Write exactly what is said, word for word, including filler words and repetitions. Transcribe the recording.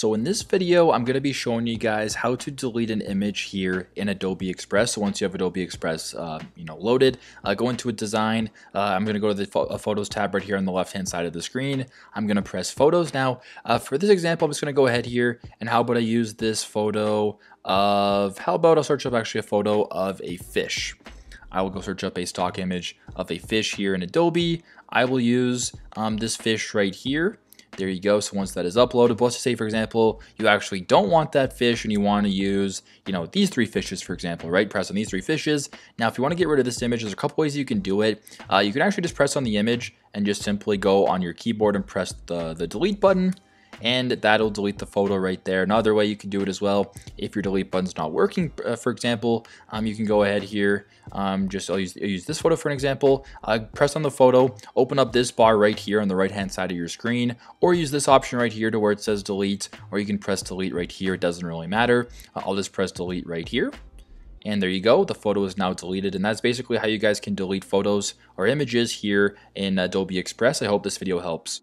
So in this video, I'm going to be showing you guys how to delete an image here in Adobe Express. So once you have Adobe Express, uh, you know, loaded, uh, go into a design. Uh, I'm going to go to the Photos tab right here on the left-hand side of the screen. I'm going to press Photos. Now, uh, for this example, I'm just going to go ahead here and how about I use this photo of, how about I'll search up actually a photo of a fish. I will go search up a stock image of a fish here in Adobe. I will use um, this fish right here. There you go. So once that is uploaded, but let's just say, for example, you actually don't want that fish and you want to use, you know, these three fishes, for example, right? Press on these three fishes. Now, if you want to get rid of this image, there's a couple ways you can do it. Uh, you can actually just press on the image and just simply go on your keyboard and press the, the delete button, and that'll delete the photo right there. Another way you can do it as well, if your delete button's not working, uh, for example, um, you can go ahead here, um, just I'll use, I'll use this photo for an example, uh, press on the photo, open up this bar right here on the right hand side of your screen, or use this option right here to where it says delete, or you can press delete right here, it doesn't really matter. Uh, I'll just press delete right here. And there you go, the photo is now deleted. And that's basically how you guys can delete photos or images here in Adobe Express. I hope this video helps.